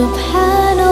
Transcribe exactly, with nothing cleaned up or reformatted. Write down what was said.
سبحان